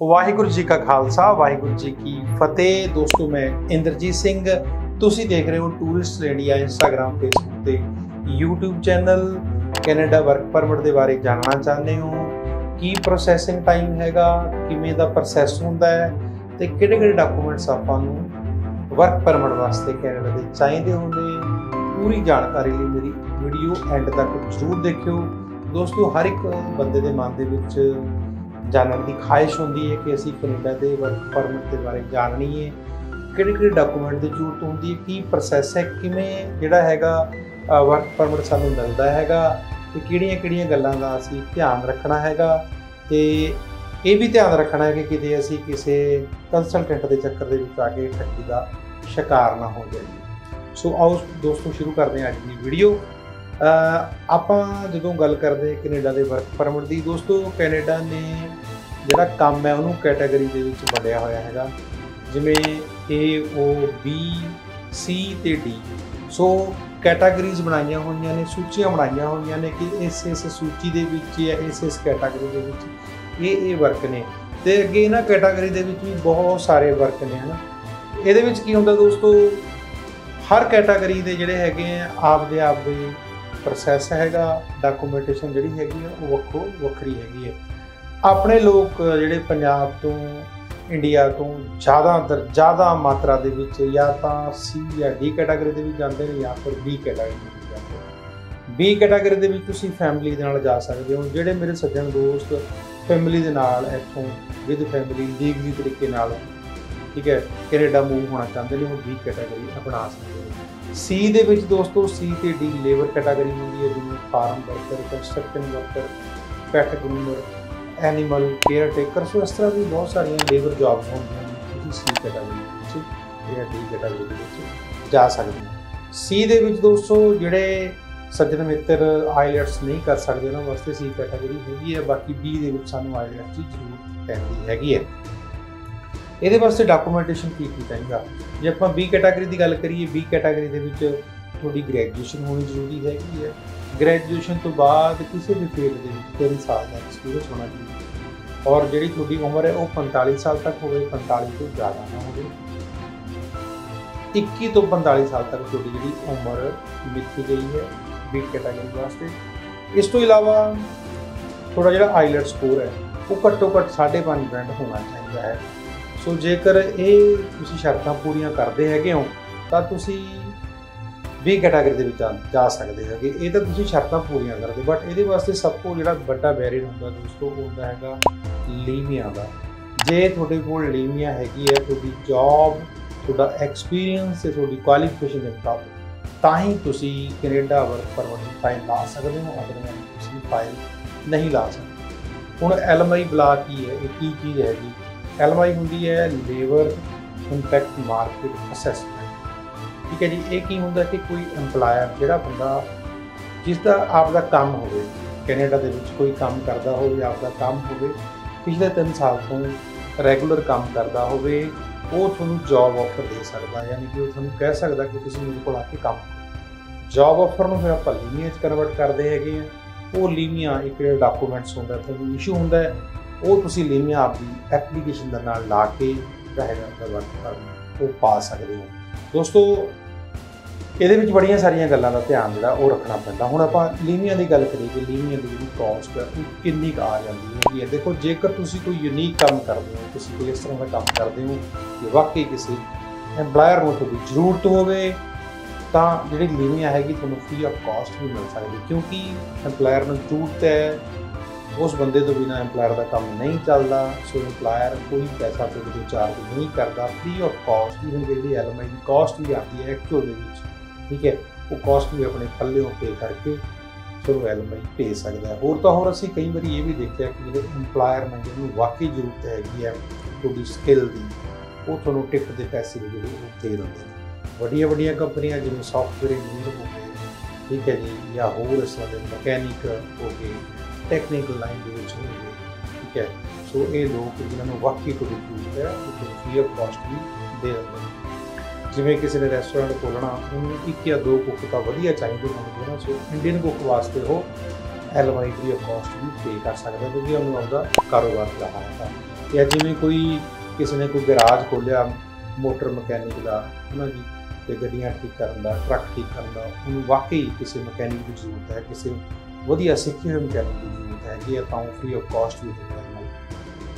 वाहिगुरु जी का खालसा वाहिगुरु जी की फतेह। दोस्तों मैं इंद्रजीत सिंह, ਤੁਸੀਂ ਦੇਖ ਰਹੇ ਹੋ ਟੂਰਿਸਟ ਇੰਡੀਆ ਇੰਸਟਾਗ੍ਰam ਫੇਸਬੁੱਕ ਤੇ YouTube channel. Canada work permit ਦੇ ਬਾਰੇ ਜਾਣਨਾ ਚਾਹੁੰਦੇ ਹੋ, ਕੀ ਪ੍ਰੋਸੈਸਿੰਗ ਟਾਈਮ ਹੈਗਾ, ਕਿਵੇਂ ਦਾ ਪ੍ਰੋਸੈਸ ਹੁੰਦਾ ਹੈ ਤੇ ਕਿਹੜੇ-ਕਿਹੜੇ ਡਾਕੂਮੈਂਟਸ ਆਪਾਂ ਨੂੰ ਵਰਕ ਪਰਮਿਟ ਵਾਸਤੇ ਕੈਨੇਡਾ ਦੇ ਚਾਹੀਦੇ ਹੁੰਦੇ, ਪੂਰੀ ਜਾਣਕਾਰੀ ਲਈ ਮੇਰੀ ਵੀਡੀਓ ਐਂਡ ਤੱਕ ਜ਼ਰੂਰ ਦੇਖਿਓ। ਦੋਸਤੋ ਹਰ ਇੱਕ ਬੰਦੇ ਦੇ ਮਨ ਦੇ ਵਿੱਚ जानने की ख्वाहिश होंगी है कि असी कनेडा के वर्क परमिट के बारे जानिए, कि डॉकूमेंट की जरूरत होंगी, की प्रोसैस है, किमें जोड़ा है वर्क परमिट सानू मिलता है, कि गलों का असी ध्यान रखना है। तो यह भी ध्यान रखना है कि किसी असी किसी कंसलटेंट के चक्कर दे विच आके ठगी का शिकार ना हो जाए। सो आओ दोस्तों शुरू करते हैं अज की वीडियो। आप जो गल करते कनेडा के वर्क परमिट की। दोस्तों कनेडा ने जोड़ा काम है उन्होंने कैटेगरी के बढ़िया होया है, जिमें A, O, B, C ते D। सो कैटागरीज बनाई हुई ने, सूचियां बनाई हुई ने कि इस सूची के इस कैटागरी के वर्क ने। तो अगे इन्ह कैटागरी के भी बहुत सारे वर्क ने, है ना। ये की होंगे दोस्तों हर कैटागरी के जोड़े है आप दे प्रोसैस है, डाकूमेंटेशन जी है वक्ो वक्री हैगी है। अपने लोग जोड़े पंजाब तो इंडिया तो ज़्यादा मात्रा के या तो C या D कैटागरी के भी जाते हैं, या फिर B कैटागरी के भी जाते हैं। B कैटागरी के भी फैमिली जा सकते हो। जोड़े मेरे सज्जन दोस्त फैमिली के नाल इतों विद फैमिली लीगली तरीके ठीक है कनेडा मूव होना चाहते हैं, वो B कैटागरी अपना सकते हैं। C ਦੇ ਵਿੱਚ ਦੋਸਤੋ C ਤੇ D ਲੇਬਰ ਕੈਟਾਗਰੀ ਹੁੰਦੀ ਹੈ, ਜਿਵੇਂ farm worker, construction worker, pet groomer, animal caretaker. So ਇਸ ਤਰ੍ਹਾਂ ਦੀ ਬਹੁਤ ਸਾਰੀਆਂ ਲੇਬਰ ਜੌਬਸ ਹੁੰਦੀਆਂ ਨੇ ਜਿਹੜੀ C ਕੈਟਾਗਰੀ ਵਿੱਚ ਜਾਂ D ਕੈਟਾਗਰੀ ਵਿੱਚ ਜਾ ਸਕਦੀਆਂ। C ਦੇ ਵਿੱਚ ਦੋਸਤੋ ਜਿਹੜੇ ਸੱਜਣ ਮਿੱਤਰ IELTS ਨਹੀਂ ਕਰ ਸਕਦੇ ਉਹਨਾਂ ਵਾਸਤੇ C ਕੈਟਾਗਰੀ ਹੁੰਦੀ ਹੈ। ਬਾਕੀ B ਦੇ ਵਿੱਚ ਸਾਨੂੰ IELTS ਦੀ ਜ਼ਰੂਰਤ ਪੈਂਦੀ ਹੈਗੀ ਹੈ। ये वास्ते डाकूमेंटेशन की चाहिए। जो आप B कैटागरी की गल करिए, B कैटागरी के थोड़ी ग्रैजुएशन होनी जरूरी हैगी है। ग्रैजुएशन तो बाद किसी भी फील्ड के 3 साल का एक्सपीरियंस होना चाहिए, और जी थोड़ी उम्र है वो 45 साल तक हो, 45 तो ज़्यादा ना हो, 21 तो 45 साल तक थोड़ी जी उम्र लिखी गई है B कैटागरी वास्ते। इस तो इलावा थोड़ा जो आईलेट स्कोर है वो घट्टो घट्ट 5.5 होना चाहिए है। सो जेकर ये शर्तां पूरियां करते हैं हो तो तुसी B कैटागरी जा सकते हो। ये तो तुसी शर्तां पूरियां करते, बट ये वास्ते सब को जो बड़ा बैरियर होंगे दोस्तों होता है लीमिया का। जे थोड़े को लीमिया हैगी है, थोड़ी जॉब, थोड़ा एक्सपीरियंस, थोड़ी क्वालिफिकेशन के मुताबिक ताही तुसी कनेडा वर्क परमिट की फाइल ला सकते हो, अदरवाइज फाइल नहीं ला सकते। हुण LMI बुला की है, ये की चीज़ हैगी। LMI होंगी है लेबर इंपैक्ट मार्केट असैसमेंट, ठीक है जी। एक ही होंगे कि कोई एम्पलायर जोड़ा बंदा जिसका आपका काम हो, कैनेडा के कोई काम करता हो, आपका काम हो पिछले 3 साल तो रैगूलर काम करता हो, जॉब ऑफर दे सकता, यानी कि वो कह सकता कि तुम मेरे को आके काम करो। जॉब ऑफर में फिर आप लीमिया कन्वर्ट करते हैं। वो लीमिया एक डाकूमेंट्स होंगे थोड़ा इशू होंगे, वो तुम लीमिया आपकी एप्लीकेशन के नाल ला के रहेगा वर्क परमिट वो पा सकते हो। दोस्तों ये बड़िया सारिया गलों का ध्यान जोड़ा वो रखना पैंता। हुण आपां लीमिया की गल करिए, लीमिया की जी कॉस्ट है वो कितनी आ जाती है। देखो जेकर तुम कोई यूनीक काम करते हो, तुम कोई इस तरह का काम करते हो कि वाकई किसी एम्पलायर को थोड़ी जरूरत हो, जी लीमिया हैगी तुहानूं फ्री ऑफ कॉस्ट भी मिल सकती, क्योंकि एम्पलायर में जरूरत है, उस बंदे तो बिना एम्पलायर का काम नहीं चलता। सो एम्पलायर कोई पैसा तो चार्ज नहीं करता, फ्री ऑफ कॉस्ट ही होंगे। जी LMI की कॉस्ट भी आती है एक्चुअल ठीक है, वो कॉस्ट भी अपने पल्लों पे करके सो LMI दे सकता है। होर तो होर असी कई बार ये भी देखा कि जो एम्पलायर ने जिन्होंने वाकई जरूरत हैगी है थोड़ी स्किल की, वो थोड़ा टिकट के पैसे भी जो दे देंगे। वड्डियां वड्डियां कंपनियां जिवें सॉफ्टवेयर इंजीनियर हो गए ठीक है जी, या होर इस तरह के मकैनिक हो गए, टेक्निकल लाइन के होंगे ठीक है। सो ये लोग जिन्होंने वाकई को जरूरत है वो फ्री ऑफ कॉस्ट भी दे देते हैं। जिमें किसी ने रेस्टोरेंट खोलना, उन्होंने 1 या 2 कुक तो वधिया चाहिए होंगे ना, सो इंडियन कुक वास्ते वो LMI फ्री ऑफ कॉस्ट भी पे कर सकते, क्योंकि उन्होंने अपना कारोबार चलाना है। या जिमें कोई किसी ने कोई गैराज खोलिया मोटर मकैनिक का है जी, तो गड्डियाँ ठीक करन दा, ट्रक ठीक करन दा, उन्हें वाकई किसी मकैनिक की जरूरत है, किसी वधिया सीखे हुए मकैनिक की जरूरत है जी। तो फ्री ऑफ कॉस्ट भी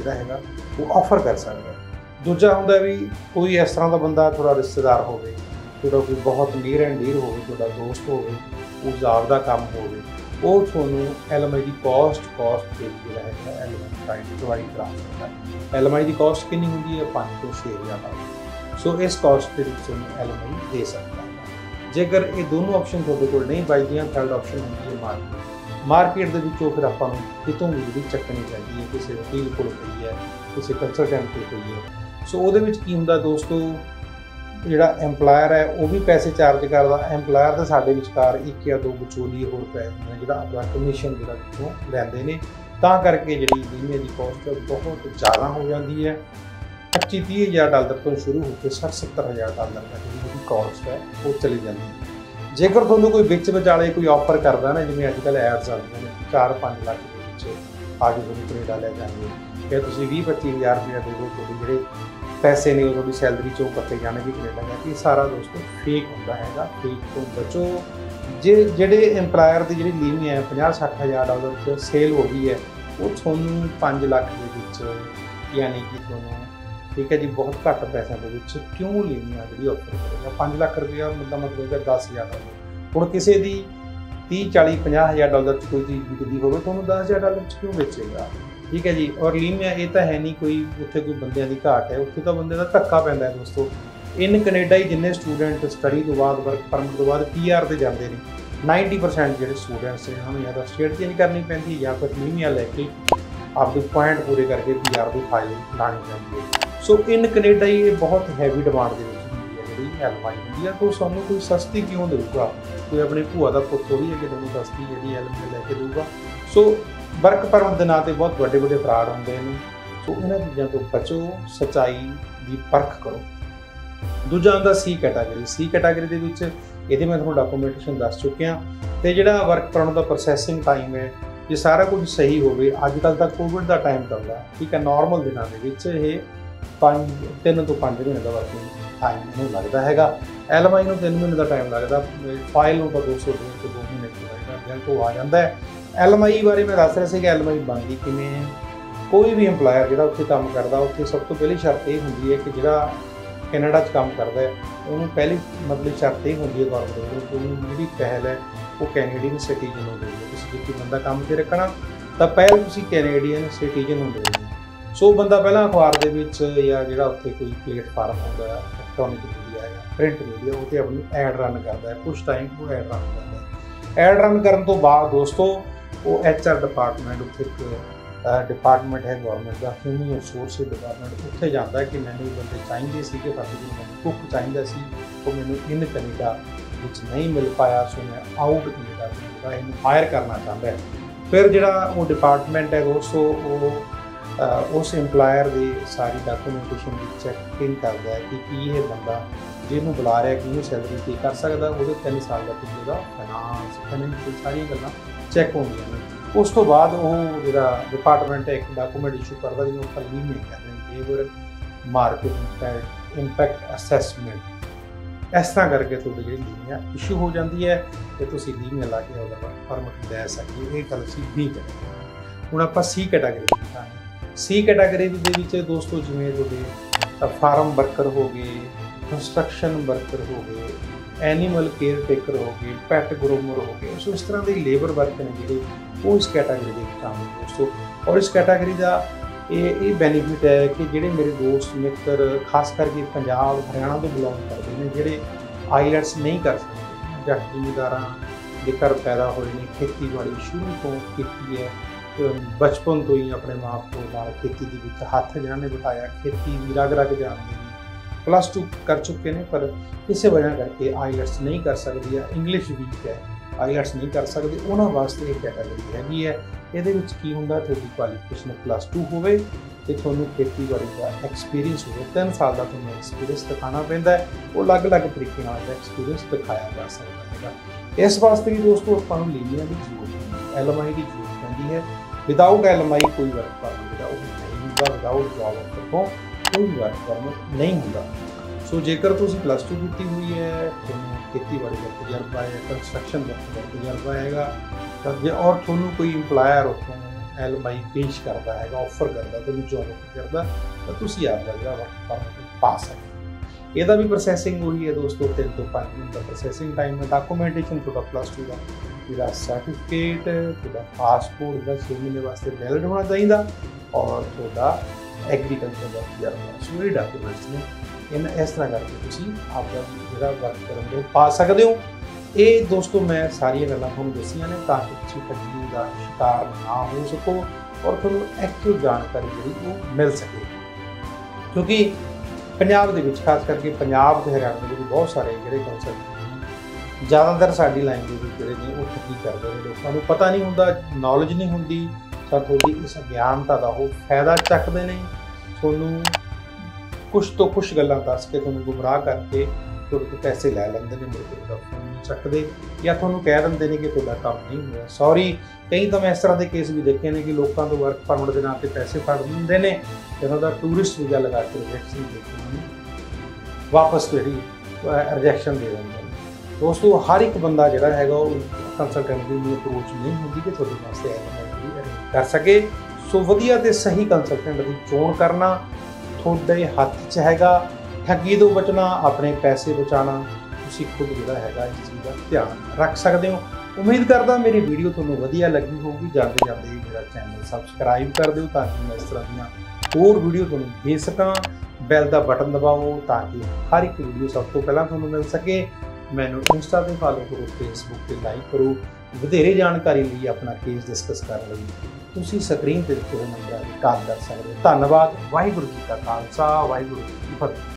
जोड़ा है वो ऑफर कर सकता है। दूजा होंदा भी कोई इस तरह का बंदा थोड़ा रिश्तेदार हो, कोई बहुत नीर एंड डीर हो, दोस्त हो, जाबदा काम हो, ਉਹ ਤੁਹਾਨੂੰ LMI ਦੀ ਕਾਸਟ ਤੇ ਜਿਹੜਾ ਹੈਗਾ LMI ਟਾਈਮ ਪ੍ਰੋਵਾਈਡ ਕਰਾ ਸਕਦਾ। LMI ਦੀ ਕਾਸਟ ਕਿੰਨੀ ਹੁੰਦੀ ਹੈ? 5 ਤੋਂ 6,000। ਸੋ ਇਸ ਕਾਸਟ ਤੇ ਤੁਹਾਨੂੰ LMI ਦੇ ਸਕਦਾ ਹੈ। ਜੇਕਰ ਇਹ ਦੋਨੋਂ ਆਪਸ਼ਨ ਤੁਹਾਡੇ ਕੋਲ ਨਹੀਂ ਬਚਦੀਆਂ, ਥਰਡ ਆਪਸ਼ਨ ਹੁੰਦੀ ਹੈ ਮਾਰਕੀਟ ਦੇ ਵਿੱਚੋਂ। ਫਿਰ ਆਪਾਂ ਨੂੰ ਕਿਤੋਂ ਵੀ ਜਿਹੜੀ ਚੱਕਣੀ ਚਾਹੀਦੀ ਹੈ, ਕਿਸੇ ਵਕੀਲ ਕੋਲ ਪਈ ਹੈ, ਕਿਸੇ ਕੰਸਲਟੈਂਟ ਕੋਲ ਪਈ ਹੈ। ਸੋ ਉਹਦੇ ਵਿੱਚ ਕੀ ਹੁੰਦਾ ਦੋਸਤੋ, ਜਿਹੜਾ एम्पलायर है वह भी पैसे चार्ज करता। एम्पलायर तो साढ़े विचकार एक या दो बचोली होर पै होंगे, जो अपना कमीशन जो लेंदे ने, तां करके जी बीमे की कॉस्ट बहुत ज़्यादा हो जाती है। 25-30 हज़ार डॉलर तो शुरू होकर 60-70 हज़ार डॉलर तक जी कॉस्ट है वो चली जाती है। जेकर थोड़ा कोई बिच विचाले कोई ऑफर करता ना, जिमें अजकल एड्स आती हैं 4-5 लाख के आगे थोड़ी कनेडा लै जाएंगे, या तुम 20-25 हज़ार रुपया दे जो पैसे ने वो सैलरी चो कटे जाने भी कनेडा है। कि सारा दोस्तों फेक होंदा है, फेक तो बचो। जे जेडे एम्पलायर की जी लीम है 50-60 हज़ार डॉलर तो सेल हो गई है, वो थोनू 5 लाख के, यानी कि थोनू ठीक है जी बहुत घट्ट पैसों के क्यों लीमिया जी ऑफर करेगा। 5 लाख रुपया मतलब 10 हज़ार डॉलर। हुण किसी की 30-40-50 हज़ार डॉलर कोई चीज़ बिकती हो, 10 हज़ार डॉलर क्यों बेचेगा? ठीक है जी। और लीमिया ये तो है नहीं कोई उत्थे कोई बंदे की घाट है, उत्थे तो बंदे का धक्का पैंदा है दोस्तों। इन कनेडा ही जिन्हें स्टूडेंट स्टडी तो बाद वर्क परमिट तो बाद PR से जाते हैं, 90% जो स्टूडेंट्स ने उन्हें या स्टेट चेंज करनी पैंती या फिर लीमिया लैके आपके पॉइंट पूरे करके PR की फाइल लानी पैंती है। सो इन कनेडा ही बहुत हैवी डिमांड दे जी LMI होंगी है। तो सानू कोई सस्ती क्यों देगा? कोई अपने भूआ का पुत थोड़ी है कि तुम सस्ती जी LMI लैके दूगा। सो वर्क परमिट के नाँ पर बहुत बड़े बड़े फ्रॉड होंगे हैं। सो इन्होंने चीज़ों को बचो, सच्चाई की परख करो। दूजा आता सी कैटागरी ये मैं थोड़ा डॉक्यूमेंटेशन दस चुकिया। तो जोड़ा वर्क परमिट का प्रोसैसिंग टाइम है, जो सारा कुछ सही हो। आजकल तो कोविड का टाइम चलता है, ठीक है, नॉर्मल दिनों के 3 तो 5 महीने का वर्किंग टाइम लगता है। LMI को 3 महीने का टाइम लगता, फाइल को 200 दिन 2 महीने रिजल्ट आ जाता है। LMI बारे मैं दस रहा कि LMI बनती किमें है। कोई भी एम्पलायर जो उत्थे काम करता, उत्थे सब तो पहली शर्त यह होंगी है कि जो कनाडा काम करता है उन्होंने पहली मतलब शर्त यह होंगी है गवर्नमेंट को जी पहल है वो कैनेडियन सिटीजन होंगे। जो बंदा काम से रखना तो पहल तुम कैनेडियन सिटीजन होंगे। सो बंदा पहला अखबार के या जो उत्थे कोई प्लेटफॉर्म होंगे इलैक्ट्रॉनिक मीडिया या प्रिंट मीडिया उत्थे अपनी एड रन करता है, कुछ टाइम वो एड रन करता है। एड रन करने तो बाद दोस्तों वो HR डिपार्टमेंट उत्थे एक डिपार्टमेंट है गवर्नमेंट का, ह्यूमन रिसोर्स डिपार्टमेंट, उत्थे जाता है कि मैंने बंदे चाहिए सी कि सानू मैंने कुक चाहिए सी, वो मैंने इन कनेडा नहीं मिल पाया। सो मैं आउट कनेडा इन हायर करना चाहता है। फिर जोड़ा वो डिपार्टमेंट है दोस्तों वो उस एम्पलायर की सारी डॉक्यूमेंटेशन की चैकिंग करता है कि ये बंदा जिन्होंने बुला रहा है कि सैलरी पे कर सकता, वो 3 साल का पिछले फाइनेंस सारी गल्लां चैक होंगे ने। उस तो बाद वो जो डिपार्टमेंट है एक डॉकूमेंट इशू करता जिन्होंने पर लीमिया कहते हैं, लेबर मार्केट इंपैक्ट असैसमेंट। इस तरह करके थोड़ी जी लीमिया इशू हो जाती है कि तुम लीमिया ला के परमिट लै सके। ये गल सी बी कैटेगरी। हुण आपां सी कैटेगरी दिखा सी कैटेगरी के दोस्तों जिमें थोड़े फार्म वर्कर हो गए, कंस्ट्रक्शन वर्कर हो गए, एनीमल केयर टेकर हो गए, पैट ग्रूमर हो गए। सो इस तरह के लेबर वर्क ने जो वो इस कैटागरी के काम दोस्तों। और इस कैटागरी का ये बेनीफिट है कि जोड़े मेरे दोस्त मित्र खास करके पंजाब हरियाणा तो बिलोंग करते हैं, जोड़े IELTS नहीं कर सकते, जट जिमीदारा के घर पैदा हुए हैं, खेतीबाड़ी शुरू तो की है, बचपन तो ही अपने माँ प्यो नाल खेती के हथ जिन्होंने बिठाया, खेती भी रग रग जानते हैं, +2 कर चुके हैं पर किसी वजह करके IELTS नहीं कर सकती है, इंग्लिश वीक है, IELTS नहीं कर सकते, उन्होंने वास्ते एक कैटेगरी हैगी है। ये होंगे थोड़ी क्वालिफिकेशन +2 होवे ते थोनू खेतीबाड़ी का एक्सपीरियंस हो, 3 साल का थोड़ा एक्सपीरियंस दिखाना पैंदा है, वो अलग अलग तरीके एक्सपीरियंस दिखाया जा सकता है। इस वास्ते भी दोस्तों अपन लीमिया की जरूरत, LMI की जरूरत पैंदी है। विदाउट LMI कोई वर्क परमिट नहीं वीज़ा विदाउट जॉब ऑफर को कोई वर्क परमिट नहीं होगा। सो जेकर तुम प्लस टू की हुई है तो खेती बाड़ी का तजर्बा है, कंस्ट्रक्शन का तजर्बा हैगा और थोनू कोई इंप्लायर उतो LMI पेश करता है ऑफर करता तो जॉब करता तो तुम आपका जो वर्क परमिट पा सकते। यदा भी प्रोसैसिंग हो रही है दोस्तों, 3 से 5 दिन का प्रोसैसिंग टाइम है। डॉक्यूमेंटेशन थोड़ा प्लस टू का सर्टिफिकेट थोड़ा पासपोर्ट का 6 महीने वास्ते वैलिड होना चाहिए और थोड़ा एग्रीकल्चर का तजर्बा। सो ये डॉक्यूमेंट्स ने इन इस तरह करके तुम आपका जो वर्क परमिट पा सकते हो। ये दोस्तों मैं सारिया गल्लां तुहानूं दसियां ने ताकि तुसीं तकलीफ का शिकार ना हो सको और तुहानूं एक्चुअल जानकारी जी मिल सके, क्योंकि पंजाब के खास करके पंजाब के हरियाणा के बहुत सारे जोड़े कंसल्टेंट ज़्यादातर साड़ी लैंग्वेज जोड़े ने वो ठगी करते हैं। लोगों को पता नहीं होंगे, नॉलेज नहीं होंगी, तो थोड़ी इस अज्ञानता का वो फायदा चकते हैं। थोनू कुछ तो कुछ गल्लां दस के थोनू गुमराह करके थोड़े तो पैसे लै लेंदे ने, मुड़के थोड़ा फोन नहीं चकते या थोनू कह देंगे कि थोड़ा काम नहीं हुआ सॉरी। कई तो मैं इस तरह के केस भी देखे ने कि लोगों तो वर्क परमिट के नाम पर पैसे फड़ लेंदे ने, उन्होंने टूरिस्ट वीज़ा लगा के रिजेक्शन देती वापस जी रिजेक्शन दे देंगे। दोस्तों हर एक बंदा जोड़ा है कंसलटेंट की अप्रोच नहीं होती कि थोड़े वास्ते LMI अरेंज कर सके। सो वधिया तो सही कंसलटेंट की चोण करना थोड़े हथ च हैगा। ठगी तो बचना, अपने पैसे बचाना, तुम खुद जोड़ा है इस चीज़ का ध्यान रख सकते हो। उम्मीद करता मेरी वीडियो थोड़ी वधिया लगी होगी। जाते जाते मेरा चैनल सबसक्राइब कर दो ताकि मैं इस तरह दियाँ होर वीडियो थोड़ी दे सकां। बैल का बटन दबाओ ताकि हर एक वीडियो सब तो पहला थोड़ा मिल सके। मैनू इंस्टा पर फॉलो करो, फेसबुक पर लाइक करो। वधेरे जानकारी लिए अपना केस डिस्कस कर लो। तुम स्क्रीन पर नंबर कॉल कर सकते हो। धन्यवाद। वाहिगुरू जी का खालसा, वाहिगुरू जी की फतेह।